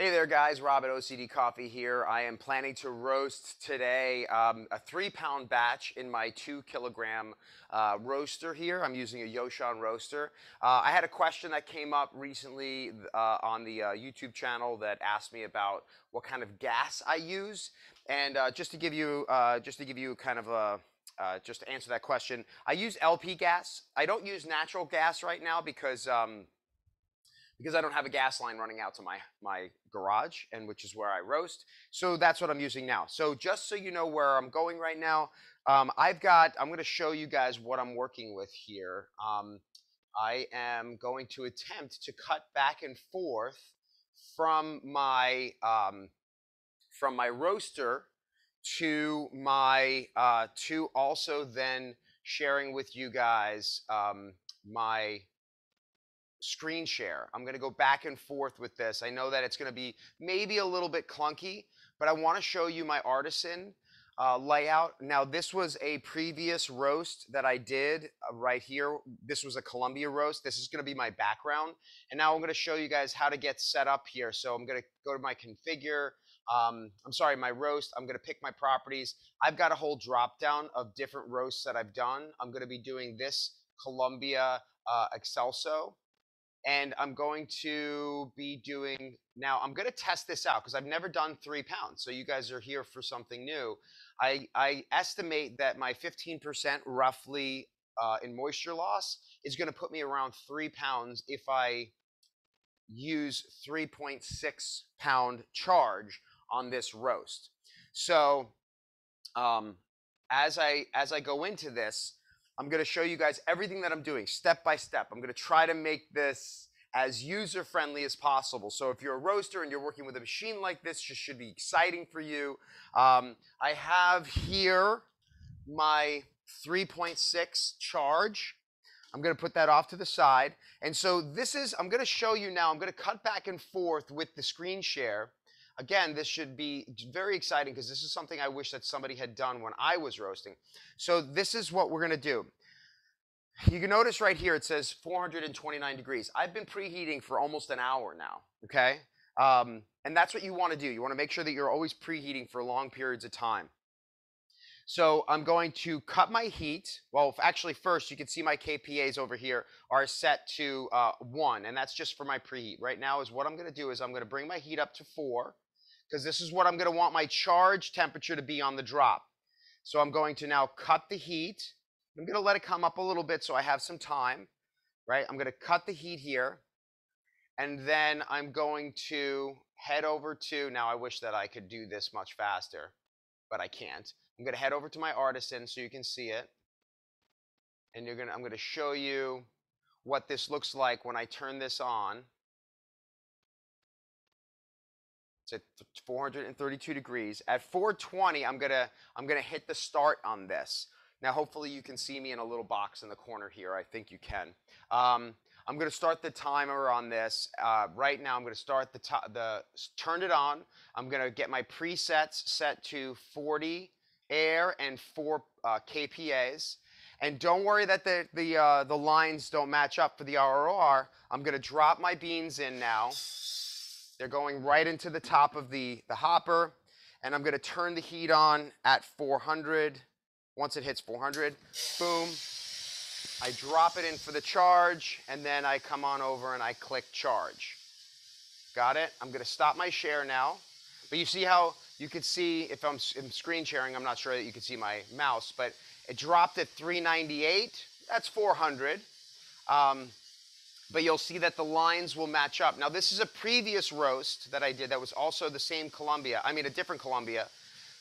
Hey there guys, Rob at OCD Coffee here. I am planning to roast today a 3-pound batch in my 2-kilogram roaster here. I'm using a Yoshan roaster. I had a question that came up recently on the YouTube channel that asked me about what kind of gas I use. And just to give you kind of a just to answer that question, I use LP gas. I don't use natural gas right now because I don't have a gas line running out to my garage, and which is where I roast. So that's what I'm using now. So just so you know where I'm going right now, I'm gonna show you guys what I'm working with here. I am going to attempt to cut back and forth from my roaster to my, to also then sharing with you guys my screen share. I'm going to go back and forth with this. I know that it's going to be maybe a little bit clunky, but I want to show you my Artisan layout. Now, this was a previous roast that I did right here. This was a Colombia roast. This is going to be my background. And now I'm going to show you guys how to get set up here. So I'm going to go to my configure. I'm sorry, my roast. I'm going to pick my properties. I've got a whole drop down of different roasts that I've done. I'm going to be doing this Colombia Excelso. And I'm going to be doing, now I'm going to test this out because I've never done 3 pounds. So you guys are here for something new. I estimate that my 15% roughly in moisture loss is going to put me around 3 pounds if I use 3.6 pound charge on this roast. So as I go into this, I'm going to show you guys everything that I'm doing step by step. I'm going to try to make this as user-friendly as possible. So if you're a roaster and you're working with a machine like this, this should be exciting for you. I have here my 3.6 charge. I'm going to put that off to the side. And so this is, I'm going to show you now, I'm going to cut back and forth with the screen share. Again, this should be very exciting because this is something I wish that somebody had done when I was roasting. So this is what we're going to do. You can notice right here it says 429 degrees. I've been preheating for almost an hour now, okay? And that's what you want to do. You want to make sure that you're always preheating for long periods of time. So I'm going to cut my heat. Well, actually first you can see my KPAs over here are set to 1, and that's just for my preheat. Right now is what I'm going to do is I'm going to bring my heat up to 4. Because this is what I'm going to want my charge temperature to be on the drop. So I'm going to now cut the heat. I'm going to let it come up a little bit so I have some time, right? I'm going to cut the heat here, and then I'm going to head over to, now I wish that I could do this much faster, but I can't. I'm going to head over to my Artisan so you can see it, and I'm going to show you what this looks like when I turn this on. It's at 432 degrees. At 420, I'm gonna hit the start on this. Now, hopefully you can see me in a little box in the corner here. I think you can. I'm gonna start the timer on this. Right now, I'm gonna start turn it on. I'm gonna get my presets set to 40 air and 4 KPAs. And don't worry that the lines don't match up for the ROR. I'm gonna drop my beans in now. They're going right into the top of the hopper, and I'm going to turn the heat on at 400. Once it hits 400, boom, I drop it in for the charge, and then I come on over and I click charge. Got it? I'm going to stop my share now, but you see how you could see, if I'm screen sharing, I'm not sure that you could see my mouse, but it dropped at 398. That's 400. But you'll see that the lines will match up. Now, this is a previous roast that I did that was also the same Colombia, I mean a different Colombia,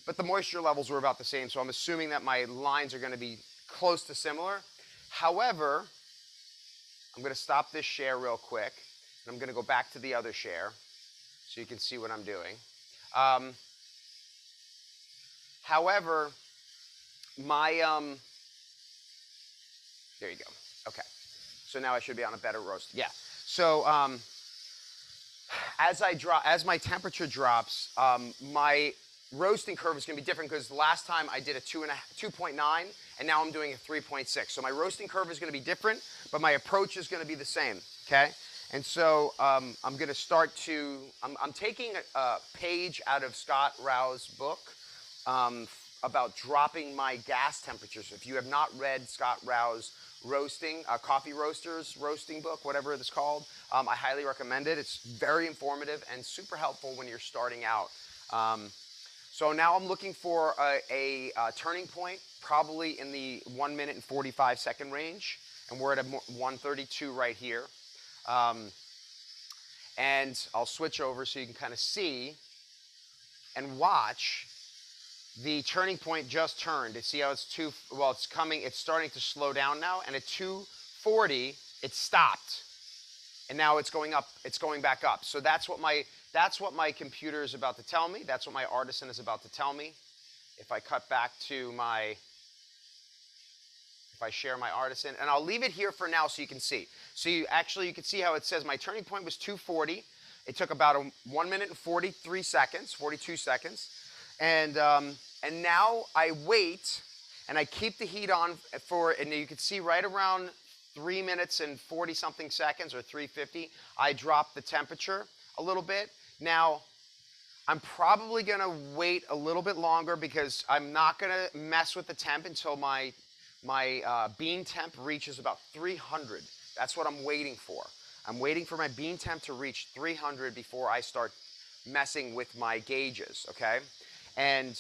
but the moisture levels were about the same, so I'm assuming that my lines are going to be close to similar. However, I'm going to stop this share real quick, and I'm going to go back to the other share so you can see what I'm doing. However, my, there you go, okay. So now I should be on a better roast. Yeah. So as my temperature drops, my roasting curve is going to be different because last time I did a 2.9, and now I'm doing a 3.6. So my roasting curve is going to be different, but my approach is going to be the same. Okay. And so I'm going to start to, I'm taking a page out of Scott Rao's book about dropping my gas temperatures. If you have not read Scott Rao's roasting, Coffee Roasters roasting book, whatever it's called, I highly recommend it. It's very informative and super helpful when you're starting out. So now I'm looking for a turning point, probably in the 1 minute and 45 second range. And we're at a 132 right here. And I'll switch over so you can kind of see and watch the turning point just turned. You see how it's it's starting to slow down now, and at 240 it stopped, and now it's going up, it's going back up. So that's what my computer is about to tell me. That's what my Artisan is about to tell me. If I cut back to my, if I share my Artisan, and I'll leave it here for now so you can see. So you can see how it says my turning point was 240. It took about a 1 minute and 42 seconds. And now I wait, and I keep the heat on for, and you can see right around 3 minutes and 40 something seconds or 350, I drop the temperature a little bit. Now, I'm probably gonna wait a little bit longer because I'm not gonna mess with the temp until my bean temp reaches about 300. That's what I'm waiting for. I'm waiting for my bean temp to reach 300 before I start messing with my gauges, okay? And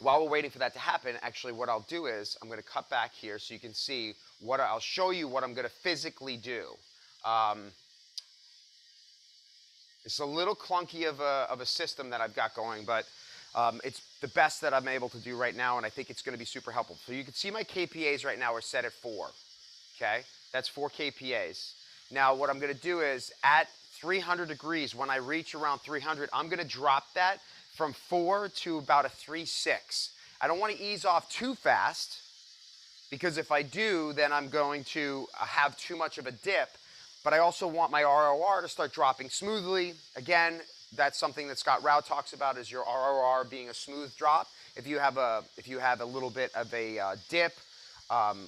while we're waiting for that to happen, actually what I'll do is I'm going to cut back here so you can see what I'll show you what I'm going to physically do. It's a little clunky of a system that I've got going, but it's the best that I'm able to do right now, and I think it's going to be super helpful. So you can see my KPAs right now are set at 4, okay? That's 4 KPAs. Now what I'm going to do is at 300 degrees, when I reach around 300, I'm going to drop that from 4 to about a 3.6. I don't want to ease off too fast, because if I do, then I'm going to have too much of a dip, but I also want my ROR to start dropping smoothly. Again, that's something that Scott Rao talks about, is your ROR being a smooth drop. If you have a little bit of a dip,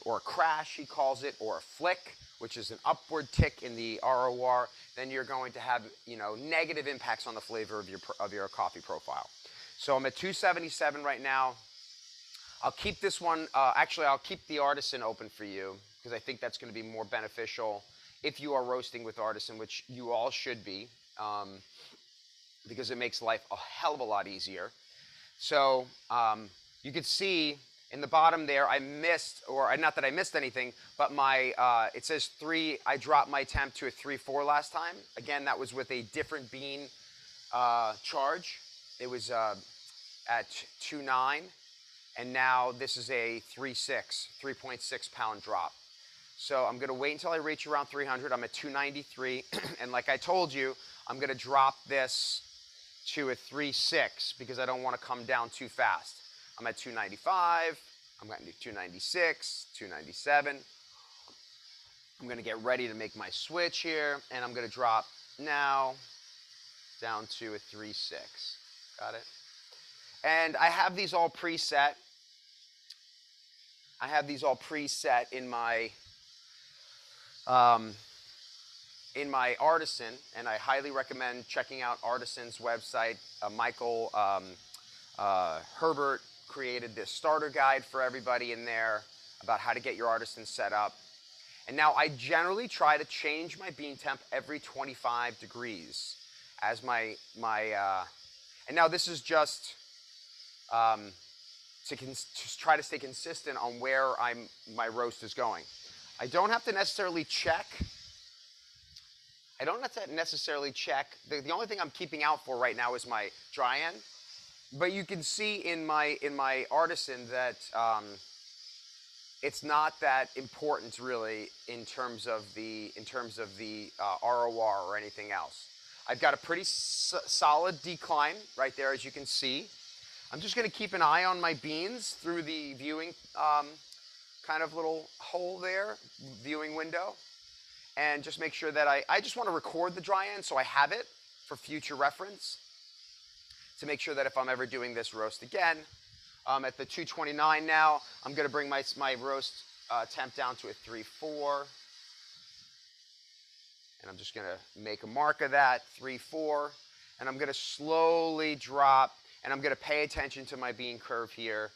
or a crash, he calls it, or a flick, which is an upward tick in the ROR, then you're going to have, you know, negative impacts on the flavor of your coffee profile. So I'm at 277 right now. I'll keep this one, actually I'll keep the Artisan open for you, because I think that's going to be more beneficial if you are roasting with Artisan, which you all should be, because it makes life a hell of a lot easier. So you can see in the bottom there, I missed, or not that I missed anything, but my, it says 3, I dropped my temp to a 3.4 last time. Again, that was with a different bean charge. It was at 2.9, and now this is a 3.6, 3.6 pound drop. So I'm gonna wait until I reach around 300. I'm at 293, and like I told you, I'm gonna drop this to a 3.6 because I don't wanna come down too fast. I'm at 295, I'm going to do 296, 297. I'm going to get ready to make my switch here, and I'm going to drop now down to a 3.6. Got it? And I have these all preset. I have these all preset in my Artisan, and I highly recommend checking out Artisan's website. Michael Herbert created this starter guide for everybody in there about how to get your Artisan set up. And now I generally try to change my bean temp every 25 degrees as my and now this is just to try to stay consistent on where my roast is going. I don't have to necessarily check. I don't have to necessarily check. The only thing I'm keeping out for right now is my dry end. But you can see in my Artisan that it's not that important really in terms of the ROR or anything else. I've got a pretty solid decline right there, as you can see. I'm just going to keep an eye on my beans through the viewing kind of little hole there, viewing window, and just make sure that I just want to record the dry end so I have it for future reference, to make sure that if I'm ever doing this roast again, at the 229 now, I'm gonna bring my roast temp down to a 3.4. And I'm just going to make a mark of that, 3, 4. And I'm going to slowly drop, and I'm going to pay attention to my bean curve here.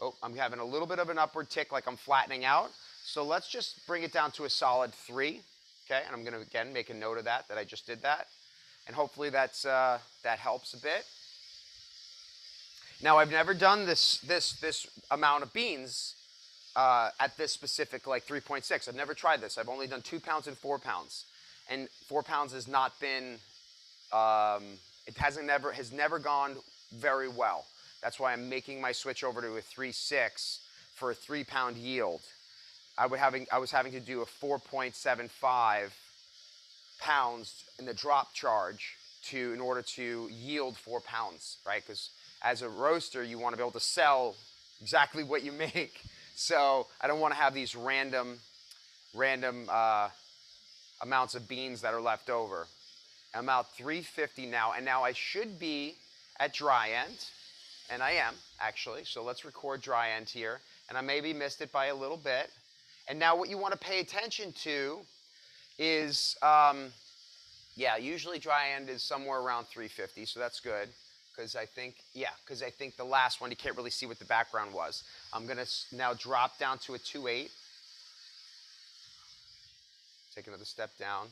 Oh, I'm having a little bit of an upward tick, like I'm flattening out. So let's just bring it down to a solid 3, okay? And I'm going to, again, make a note of that, that I just did that. And hopefully that's, that helps a bit. Now, I've never done this amount of beans at this specific, like 3.6. I've never tried this. I've only done 2 pounds and 4 pounds. And 4 pounds has not been, it has never gone very well. That's why I'm making my switch over to a 3.6 for a 3-pound yield. I was having to do a 4.75 pounds in the drop charge in order to yield 4 pounds, right? Because as a roaster, you want to be able to sell exactly what you make. So I don't want to have these random amounts of beans that are left over. I'm out 350 now, and now I should be at dry end. And I am, actually. So let's record dry end here. And I maybe missed it by a little bit. And now what you want to pay attention to is, yeah, usually dry end is somewhere around 350, so that's good. Because I think, yeah, because I think the last one, you can't really see what the background was. I'm going to now drop down to a 2.8. Take another step down.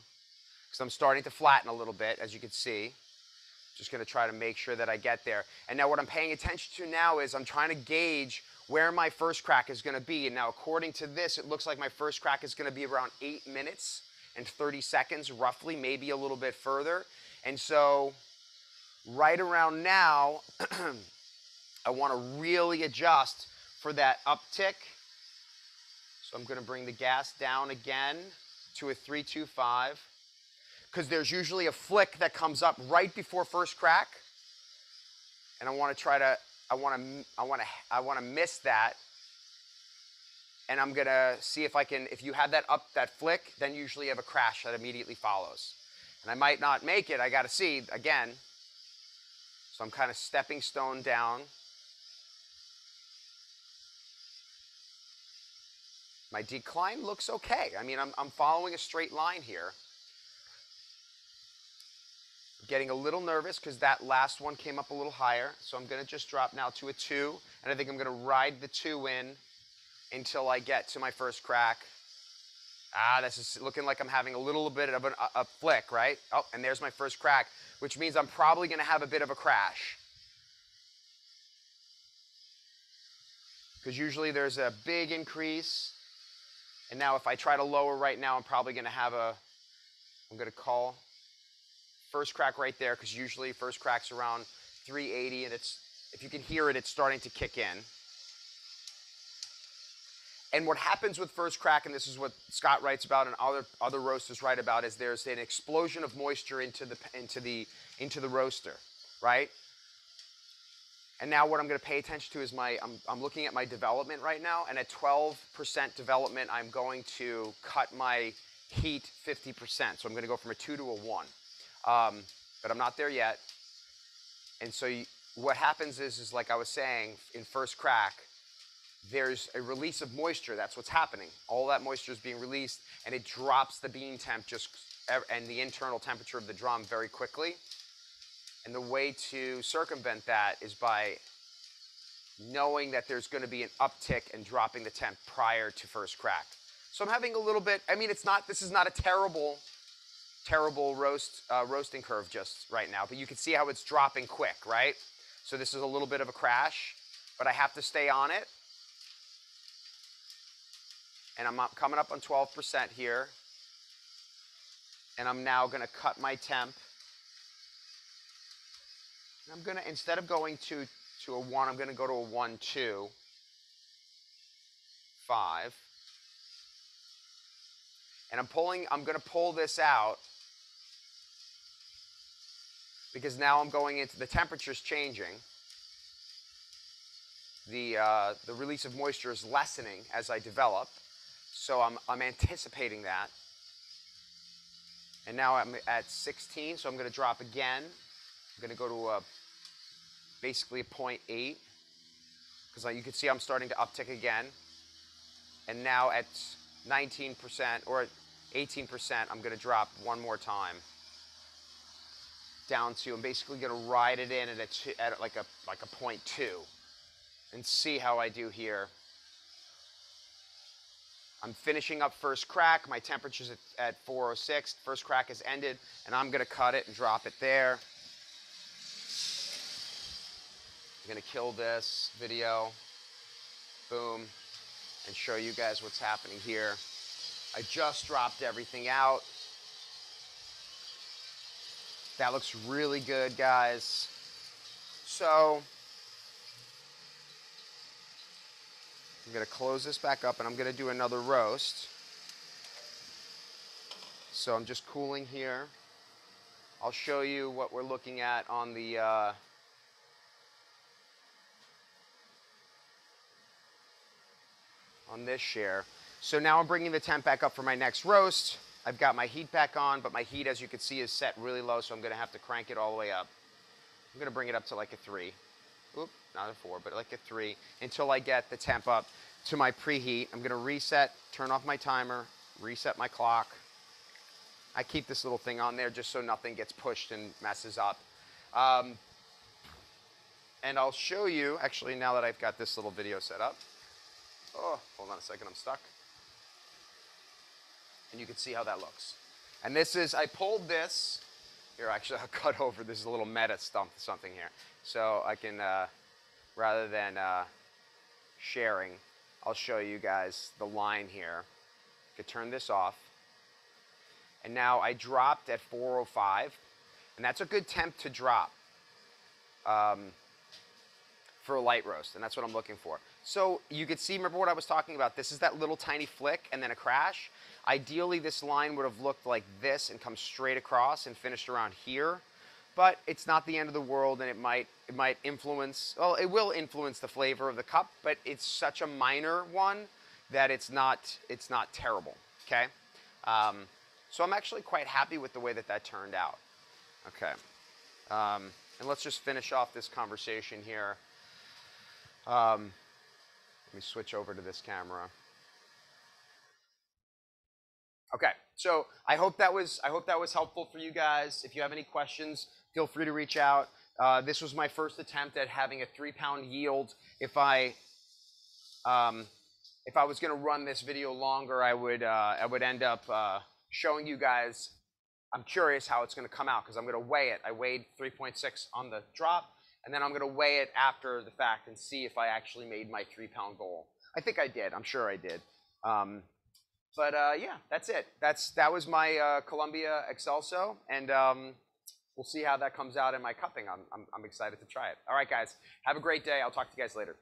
Because I'm starting to flatten a little bit, as you can see. Just going to try to make sure that I get there. And now what I'm paying attention to now is I'm trying to gauge where my first crack is going to be. And now according to this, it looks like my first crack is going to be around 8 minutes and 30 seconds, roughly, maybe a little bit further. And so right around now, I want to really adjust for that uptick. So I'm going to bring the gas down again to a 3.25. Because there's usually a flick that comes up right before first crack, and I want to miss that, and I'm gonna see if I can. If you have that flick, then usually you have a crash that immediately follows, and I might not make it. I got to see again. So I'm kind of stepping stone down. My decline looks okay. I mean, I'm following a straight line here. Getting a little nervous because that last one came up a little higher. So I'm going to just drop now to a 2. And I think I'm going to ride the 2 in until I get to my first crack. Ah, this is looking like I'm having a little bit of a flick, right? Oh, and there's my first crack, which means I'm probably going to have a bit of a crash. Because usually there's a big increase. And now if I try to lower right now, I'm probably going to have I'm going to call first crack right there, because usually first crack's around 380, and it's, if you can hear it, it's starting to kick in. And what happens with first crack, and this is what Scott writes about and other roasters write about, is there's an explosion of moisture into the roaster, right? And now what I'm going to pay attention to is I'm looking at my development right now, and at 12% development, I'm going to cut my heat 50%. So I'm going to go from a 2 to a 1. But I'm not there yet. And so what happens is like I was saying, in first crack, there's a release of moisture. That's what's happening. All that moisture is being released, and it drops the bean temp and the internal temperature of the drum very quickly. And the way to circumvent that is by knowing that there's going to be an uptick and dropping the temp prior to first crack. So I'm having a little bit, I mean, this is not a terrible roasting curve just right now, but you can see how it's dropping quick, right? So this is a little bit of a crash, but I have to stay on it. And I'm coming up on 12% here. And I'm now going to cut my temp. And I'm going to, instead of going to a 1, I'm going to go to a 1, 2, 5. And I'm going to pull this out, because now I'm going into the temperature's changing. The release of moisture is lessening as I develop, so I'm anticipating that. And now I'm at 16, so I'm going to drop again. I'm going to go to basically a 0.8, because you can see I'm starting to uptick again. And now at 19%, or 18%. I'm going to drop one more time. Down to, I'm basically going to ride it in at like a 0.2 and see how I do here. I'm finishing up first crack. My temperature's at 406. First crack has ended, and I'm going to cut it and drop it there. I'm going to kill this video. Boom. And show you guys what's happening here. I just dropped everything out. That looks really good, guys. So I'm going to close this back up, and I'm going to do another roast. So I'm just cooling here. I'll show you what we're looking at on the on this share. So now I'm bringing the temp back up for my next roast. I've got my heat back on, but my heat, as you can see, is set really low, so I'm going to have to crank it all the way up. I'm going to bring it up to like a 3. Oop, not a 4, but like a 3, until I get the temp up to my preheat. I'm going to reset, turn off my timer, reset my clock. I keep this little thing on there just so nothing gets pushed and messes up. And I'll show you, actually, now that I've got this little video set up. Oh, hold on a second, I'm stuck. And you can see how that looks. And this is, I pulled this. Here, actually, I'll cut over. This is a little meta stump something here. So I can, rather than sharing, I'll show you guys the line here. I could turn this off. And now I dropped at 405. And that's a good temp to drop for a light roast. And that's what I'm looking for. So you could see, remember what I was talking about? This is that little tiny flick and then a crash. Ideally, this line would have looked like this and come straight across and finished around here, but it's not the end of the world, and it might influence, well, it will influence the flavor of the cup, but it's such a minor one that it's not terrible, okay? So I'm actually quite happy with the way that that turned out, okay? And let's just finish off this conversation here. Let me switch over to this camera. Okay, so I hope that was helpful for you guys. If you have any questions, feel free to reach out. This was my first attempt at having a 3-pound yield. If I was going to run this video longer, I would end up showing you guys. I'm curious how it's going to come out because I'm going to weigh it. I weighed 3.6 on the drop, and then I'm going to weigh it after the fact and see if I actually made my 3-pound goal. I think I did. I'm sure I did. Yeah, that's it. That was my Colombia Excelso, and we'll see how that comes out in my cupping. I'm excited to try it. All right, guys, have a great day. I'll talk to you guys later.